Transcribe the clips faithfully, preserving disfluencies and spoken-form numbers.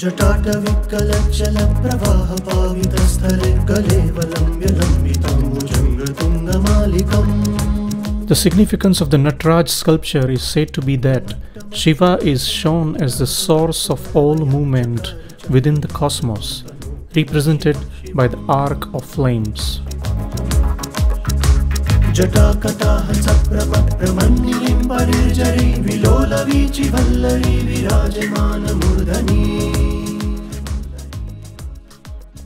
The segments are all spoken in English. The significance of the Nataraj sculpture is said to be that Shiva is shown as the source of all movement within the cosmos, represented by the arc of flames.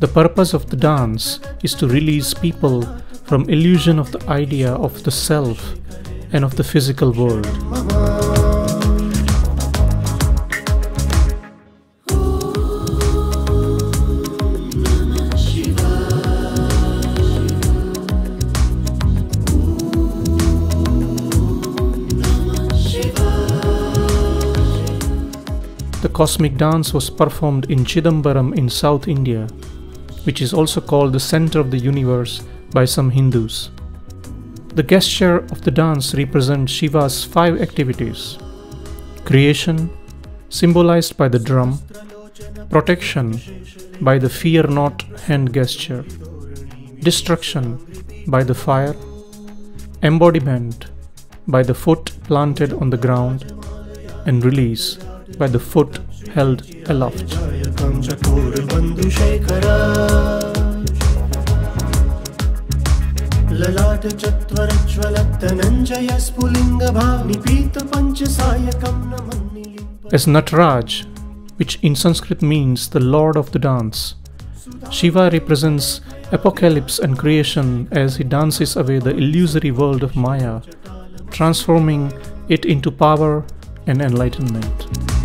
The purpose of the dance is to release people from illusion of the idea of the self and of the physical world. The cosmic dance was performed in Chidambaram in South India, which is also called the center of the universe by some Hindus. The gesture of the dance represents Shiva's five activities: creation, symbolized by the drum; protection, by the fear not hand gesture; destruction, by the fire; embodiment, by the foot planted on the ground; and release, by the foot held aloft. As Nataraj, which in Sanskrit means the Lord of the Dance, Shiva represents apocalypse and creation as he dances away the illusory world of Maya, transforming it into power and enlightenment.